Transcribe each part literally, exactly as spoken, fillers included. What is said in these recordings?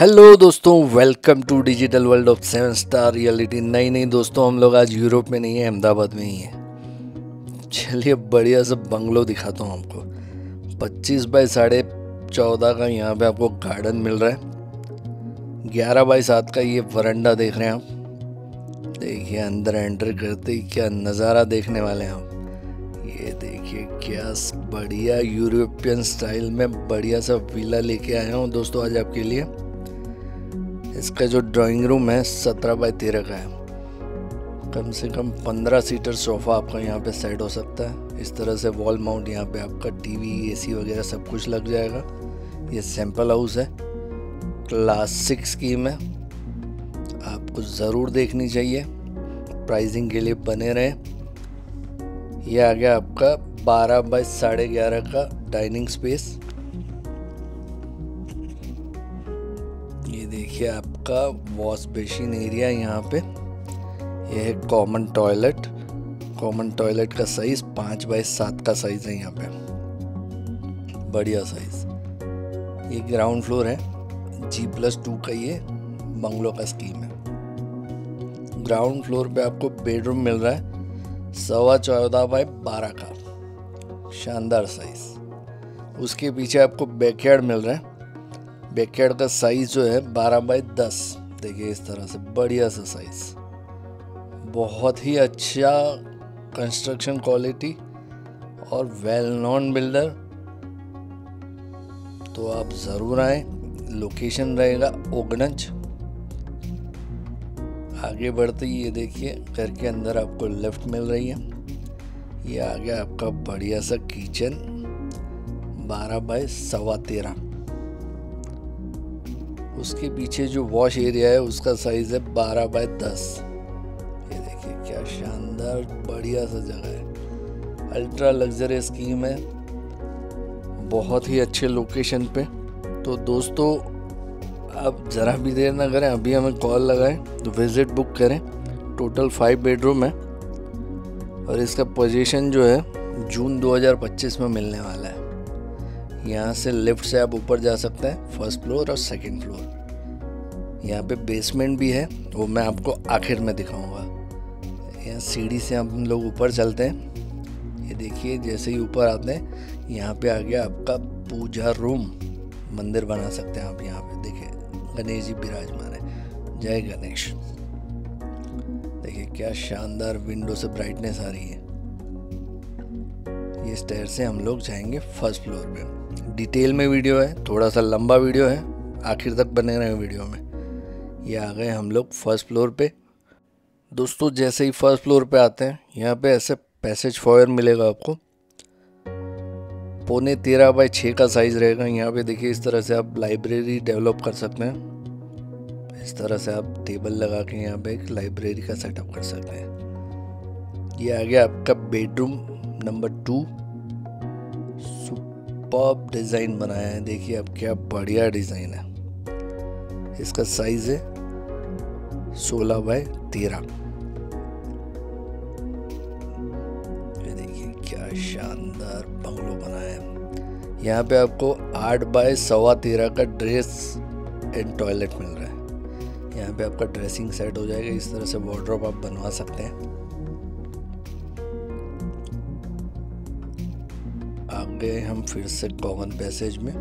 Hello दोस्तों, welcome to digital world of seven star reality. नहीं नहीं दोस्तों, हम लोग आज यूरोप में नहीं है, अहमदाबाद में ही है। चलिए बढ़िया सा बंगलो दिखाता हूँ आपको। पच्चीस बाई साढ़े चौदह का यहाँ पे आपको गार्डन मिल रहा है। ग्यारह बाई सात का ये वरंडा देख रहे हैं आप। देखिए अंदर एंटर करते ही क्या नज़ारा देखने वाले हैं आप। ये देखिए क्या बढ़िया यूरोपियन स्टाइल में बढ़िया सा विला लेके आया हूँ दोस्तों आज आपके लिए। इसका जो ड्राइंग रूम है सत्रह बाई तेरह का है। कम से कम पंद्रह सीटर सोफ़ा आपका यहाँ पे सेट हो सकता है। इस तरह से वॉल माउंट यहाँ पे आपका टीवी, एसी वगैरह सब कुछ लग जाएगा। ये सैंपल हाउस है, क्लासिक स्कीम है, आपको ज़रूर देखनी चाहिए। प्राइसिंग के लिए बने रहें। यह आ गया आपका बारह बाई साढ़े ग्यारह का डाइनिंग स्पेस। देखिए आपका वॉश बेसिन एरिया यहाँ पे। यह है कॉमन टॉयलेट। कॉमन टॉयलेट का साइज पाँच बाई सात का साइज है यहाँ पे, बढ़िया साइज। ये ग्राउंड फ्लोर है, जी प्लस टू का ये बंगलों का स्कीम है। ग्राउंड फ्लोर पे आपको बेडरूम मिल रहा है सवा चौदह बाई बारह का, शानदार साइज। उसके पीछे आपको बैकयार्ड मिल रहा है। बैकयार्ड का साइज जो है बारह बाई दस। देखिए इस तरह से बढ़िया सा साइज, बहुत ही अच्छा कंस्ट्रक्शन क्वालिटी और वेल नॉन बिल्डर। तो आप ज़रूर आए। लोकेशन रहेगा ओगनज। आगे बढ़ते ही ये देखिए घर के अंदर आपको लिफ्ट मिल रही है। ये आ गया आपका बढ़िया सा किचन, बारह बाई सवा तेरह। उसके पीछे जो वॉश एरिया है उसका साइज है बारह बाई दस। ये देखिए क्या शानदार बढ़िया सा जगह है। अल्ट्रा लग्जरी स्कीम है, बहुत ही अच्छे लोकेशन पे। तो दोस्तों आप ज़रा भी देर ना करें, अभी हमें कॉल लगाएं तो विज़िट बुक करें। टोटल फाइव बेडरूम है और इसका पोजीशन जो है जून दो हज़ार पच्चीस में मिलने वाला है। यहाँ से लिफ्ट से आप ऊपर जा सकते हैं, फर्स्ट फ्लोर और सेकंड फ्लोर। यहाँ पे बेसमेंट भी है, वो मैं आपको आखिर में दिखाऊंगा। यहाँ सीढ़ी से हम लोग ऊपर चलते हैं। ये देखिए जैसे ही ऊपर आते हैं यहाँ पे आ गया आपका पूजा रूम। मंदिर बना सकते हैं आप यहाँ पे। देखिए गणेश जी विराजमान है, जय गणेश। देखिए क्या शानदार विंडो से ब्राइटनेस आ रही है। ये स्टेयर से हम लोग जाएंगे फर्स्ट फ्लोर पे। डिटेल में वीडियो है, थोड़ा सा लंबा वीडियो है, आखिर तक बने रहे वीडियो में। ये आ गए हम लोग फर्स्ट फ्लोर पे। दोस्तों जैसे ही फर्स्ट फ्लोर पे आते हैं यहाँ पे ऐसे पैसेज फॉयर मिलेगा आपको। पौने तेरह बाई छः का साइज़ रहेगा। यहाँ पे देखिए इस तरह से आप लाइब्रेरी डेवलप कर सकते हैं। इस तरह से आप टेबल लगा के यहाँ पर एक लाइब्रेरी का सेटअप कर सकते हैं। ये आ गया आपका bedroom number two. Pop design बनाया है, देखिए अब क्या बढ़िया डिज़ाइन है। इसका साइज है सोलह बाई तेरह। ये देखिए क्या शानदार बंगलो बनाया है। यहाँ पे आपको आठ बाई सवा तेरह का ड्रेस एंड टॉयलेट मिल रहा है। यहाँ पे आपका ड्रेसिंग सेट हो जाएगा। इस तरह से वार्डरोब आप बनवा सकते हैं। गए हम फिर से कॉमन पैसेज में।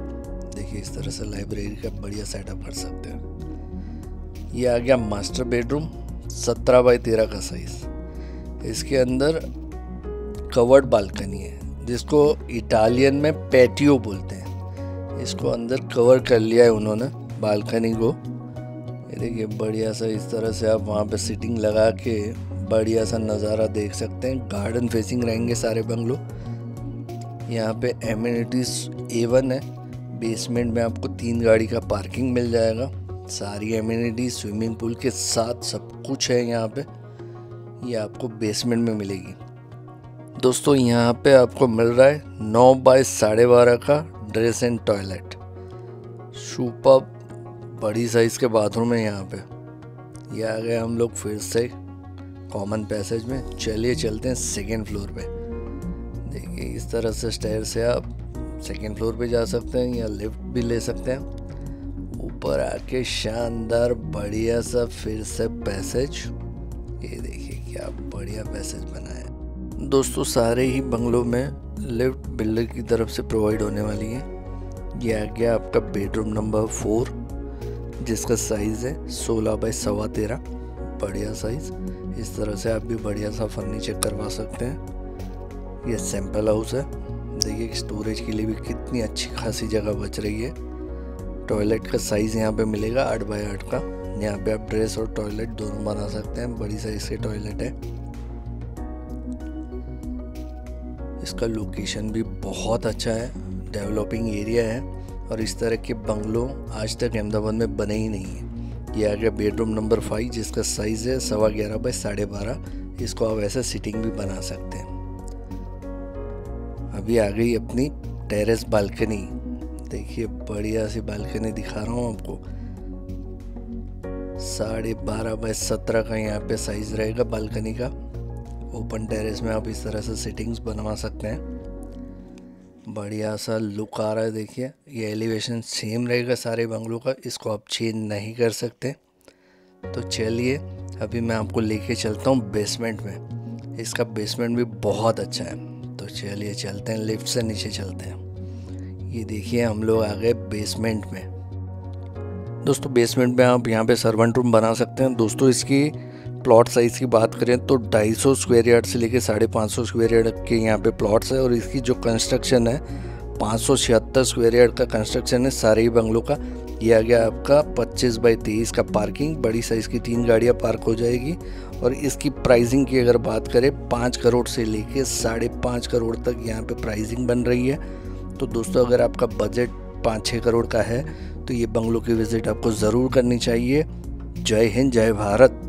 देखिए इस तरह से लाइब्रेरी का बढ़िया सेटअप कर सकते हैं। ये आ गया मास्टर बेडरूम सत्रह बाई तेरह का साइज। इसके अंदर कवर्ड बालकनी है, जिसको इटालियन में पैटियो बोलते हैं। इसको अंदर कवर कर लिया है उन्होंने बालकनी को। ये देखिए बढ़िया सा इस तरह से आप वहाँ पे सिटिंग लगा के बढ़िया सा नज़ारा देख सकते हैं। गार्डन फेसिंग रहेंगे सारे बंगलो। यहाँ पे एमिनिटीज़ ए वन है। बेसमेंट में आपको तीन गाड़ी का पार्किंग मिल जाएगा। सारी एमिनिटीज स्विमिंग पूल के साथ सब कुछ है यहाँ पे। ये आपको बेसमेंट में मिलेगी। दोस्तों यहाँ पे आपको मिल रहा है नौ बाई साढ़े बारह का ड्रेस एंड टॉयलेट। सुपर बड़ी साइज़ के बाथरूम है यहाँ पे। ये यह आ गए हम लोग फिर से कॉमन पैसेज में। चलिए चलते हैं सेकेंड फ्लोर पे। देखिए इस तरह से स्टेयर से आप सेकेंड फ्लोर पे जा सकते हैं या लिफ्ट भी ले सकते हैं। ऊपर आके शानदार बढ़िया सा फिर से पैसेज, ये देखिए क्या बढ़िया पैसेज बना है दोस्तों। सारे ही बंगलों में लिफ्ट बिल्डर की तरफ से प्रोवाइड होने वाली है। ये आ गया आपका बेडरूम नंबर फोर, जिसका साइज़ है सोलह बाई सवा तेरह, बढ़िया साइज़। इस तरह से आप भी बढ़िया सा फर्नीचर करवा सकते हैं। ये सैम्पल हाउस है, देखिए स्टोरेज के लिए भी कितनी अच्छी खासी जगह बच रही है। टॉयलेट का साइज़ यहाँ पे मिलेगा आठ बाई आठ का। यहाँ पे आप ड्रेस और टॉयलेट दोनों बना सकते हैं, बड़ी साइज़ के टॉयलेट है। इसका लोकेशन भी बहुत अच्छा है, डेवलपिंग एरिया है और इस तरह के बंगलों आज तक अहमदाबाद में बने ही नहीं है। ये आ गया बेडरूम नंबर फाइव, जिसका साइज़ है सवा ग्यारह बाई साढ़े बारह। इसको आप ऐसे सिटिंग भी बना सकते हैं। अभी आ गई अपनी टेरेस बालकनी, देखिए बढ़िया सी बालकनी दिखा रहा हूँ आपको। साढ़े बारह बाई सत्रह का यहाँ पे साइज रहेगा बालकनी का। ओपन टेरेस में आप इस तरह से सेटिंग्स बनवा सकते हैं, बढ़िया सा लुक आ रहा है। देखिए ये एलिवेशन सेम रहेगा सारे बंगलों का, इसको आप चेंज नहीं कर सकते। तो चलिए अभी मैं आपको लेके चलता हूँ बेसमेंट में। इसका बेसमेंट भी बहुत अच्छा है, तो चलिए चलते हैं, लिफ्ट से नीचे चलते हैं। ये देखिए हम लोग आ गए बेसमेंट में। दोस्तों बेसमेंट में आप यहाँ पे सर्वेंट रूम बना सकते हैं। दोस्तों इसकी प्लॉट साइज़ की बात करें तो दो सौ पचास स्क्वायर यार्ड से लेके साढ़े पाँच सौ स्क्वायर यार्ड के यहाँ पे प्लॉट्स है और इसकी जो कंस्ट्रक्शन है पाँच सौ छिहत्तर स्क्वायर यार्ड का कंस्ट्रक्शन है सारे ही बंगलों का। ये आ गया आपका पच्चीस बाई तेईस का पार्किंग, बड़ी साइज़ की तीन गाड़ियाँ पार्क हो जाएगी। और इसकी प्राइसिंग की अगर बात करें पाँच करोड़ से लेके साढ़े पाँच करोड़ तक यहाँ पे प्राइसिंग बन रही है। तो दोस्तों अगर आपका बजट पाँच छः करोड़ का है तो ये बंगलों की विज़िट आपको ज़रूर करनी चाहिए। जय हिंद, जय भारत।